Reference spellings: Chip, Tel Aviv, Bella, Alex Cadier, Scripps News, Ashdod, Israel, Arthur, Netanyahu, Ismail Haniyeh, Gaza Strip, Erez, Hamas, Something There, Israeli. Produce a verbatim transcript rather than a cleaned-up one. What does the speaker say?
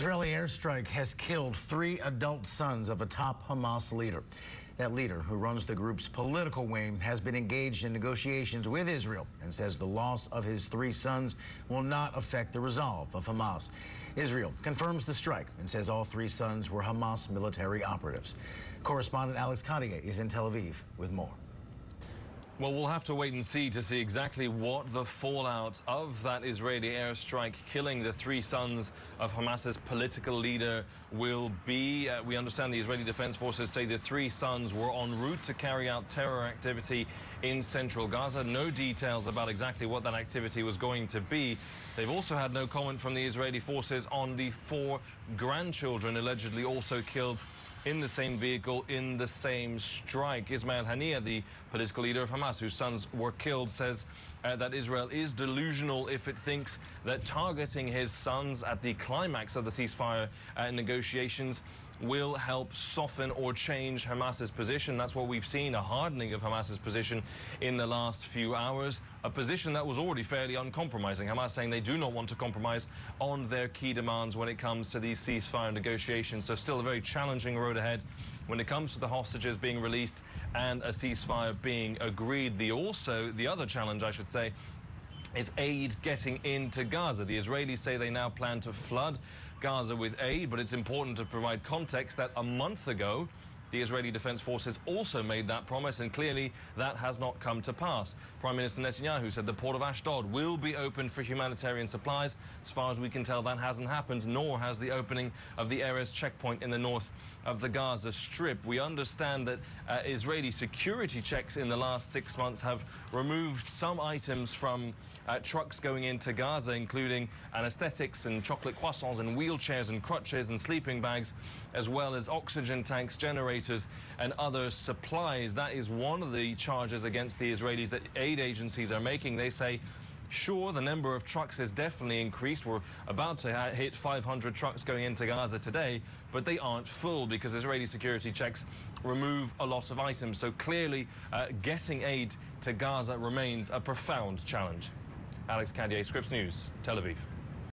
Israeli airstrike has killed three adult sons of a top Hamas leader. That leader, who runs the group's political wing, has been engaged in negotiations with Israel and says the loss of his three sons will not affect the resolve of Hamas. Israel confirms the strike and says all three sons were Hamas military operatives. Correspondent Alex Cadier is in Tel Aviv with more. Well, we'll have to wait and see to see exactly what the fallout of that Israeli airstrike killing the three sons of Hamas's political leader will be. Uh, we understand the Israeli Defense Forces say the three sons were en route to carry out terror activity in central Gaza. No details about exactly what that activity was going to be. They've also had no comment from the Israeli forces on the four grandchildren allegedly also killed in the same vehicle, in the same strike. Ismail Haniyeh, the political leader of Hamas, whose sons were killed, says uh, that Israel is delusional if it thinks that targeting his sons at the climax of the ceasefire uh, negotiations will help soften or change Hamas's position. That's what we've seen, a hardening of Hamas's position in the last few hours, a position that was already fairly uncompromising. Hamas saying they do not want to compromise on their key demands when it comes to these ceasefire negotiations. So still a very challenging road ahead when it comes to the hostages being released and a ceasefire being agreed. The also, the other challenge, I should say, is aid getting into Gaza. The Israelis say they now plan to flood Gaza with aid, but it's important to provide context that a month ago, the Israeli Defense Forces also made that promise, and clearly that has not come to pass. Prime Minister Netanyahu said the port of Ashdod will be open for humanitarian supplies. As far as we can tell, that hasn't happened, nor has the opening of the Erez checkpoint in the north of the Gaza Strip. We understand that uh, Israeli security checks in the last six months have removed some items from uh, trucks going into Gaza, including anesthetics and chocolate croissants and wheelchairs and crutches and sleeping bags, as well as oxygen tanks, generators, and other supplies. That is one of the charges against the Israelis that aid agencies are making. They say, sure, the number of trucks has definitely increased. We're about to hit five hundred trucks going into Gaza today, but they aren't full because Israeli security checks remove a lot of items. So clearly, uh, getting aid to Gaza remains a profound challenge. Alex Cadier, Scripps News, Tel Aviv.